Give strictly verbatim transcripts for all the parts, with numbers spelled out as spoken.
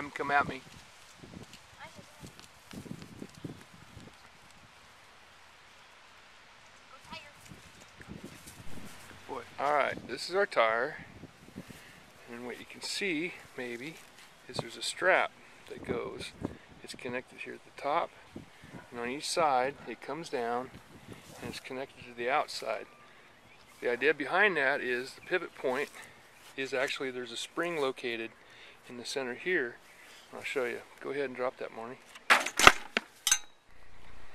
Have them come at me. Boy, all right, this is our tire. And what you can see, maybe, is there's a strap that goes. It's connected here at the top, and on each side it comes down and it's connected to the outside. The idea behind that is the pivot point is actually there's a spring located in the center here. I'll show you. Go ahead and drop that, Marnie.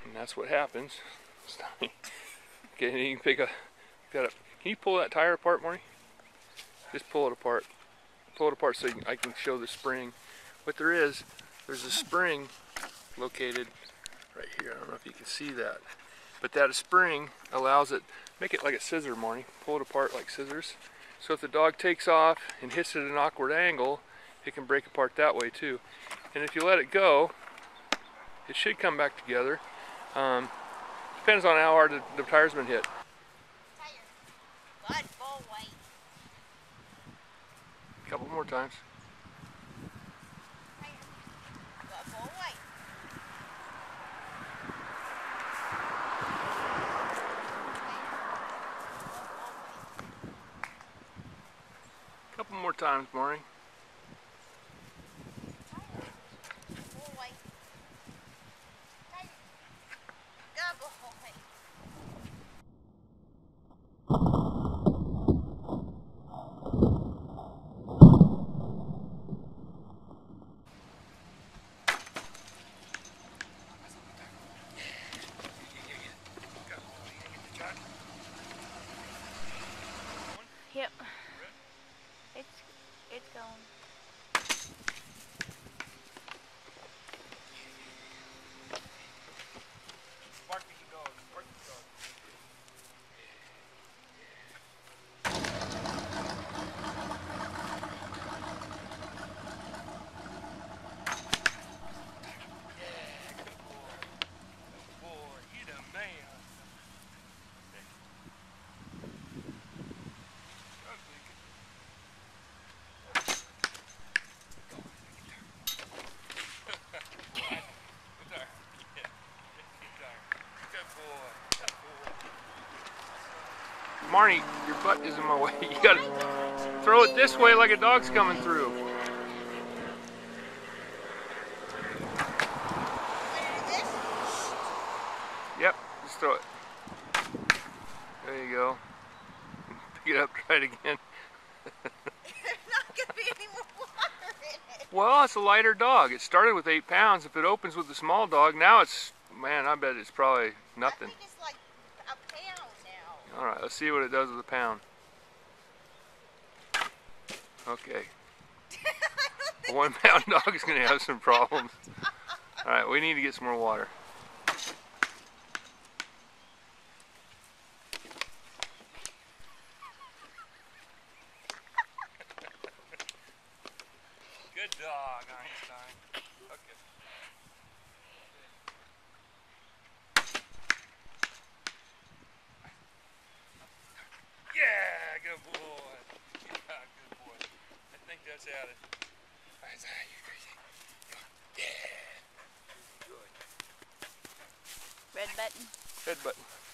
And that's what happens. Okay, you can pick a, got a, can you pull that tire apart, Marnie? Just pull it apart. Pull it apart so you can, I can show the spring. What there is, there's a spring located right here. I don't know if you can see that. But that spring allows it, make it like a scissor, Marnie. Pull it apart like scissors. So if the dog takes off and hits it at an awkward angle, it can break apart that way too. And if you let it go, it should come back together. Um, depends on how hard the, the tire's been hit. Tire. Good boy. A couple more times. Couple more times, Marnie. Yep. It's it's going. Bark at the dog. Bark at the dog. Yeah, good boy. Good boy. You the man. Marnie, your butt is in my way. You gotta throw it this way like a dog's coming through. Yep, just throw it. There you go. Pick it up, try it again. There's not gonna be any more water in it. Well, it's a lighter dog. It started with eight pounds. If it opens with a small dog, now it's, man, I bet it's probably nothing. All right, let's see what it does with a pound. Okay. A one pound dog is going to have some problems. All right, we need to get some more water. Good dog, Einstein. Okay. Good boy. Yeah, good boy. I think that's at it. Yeah. Red button. Red button.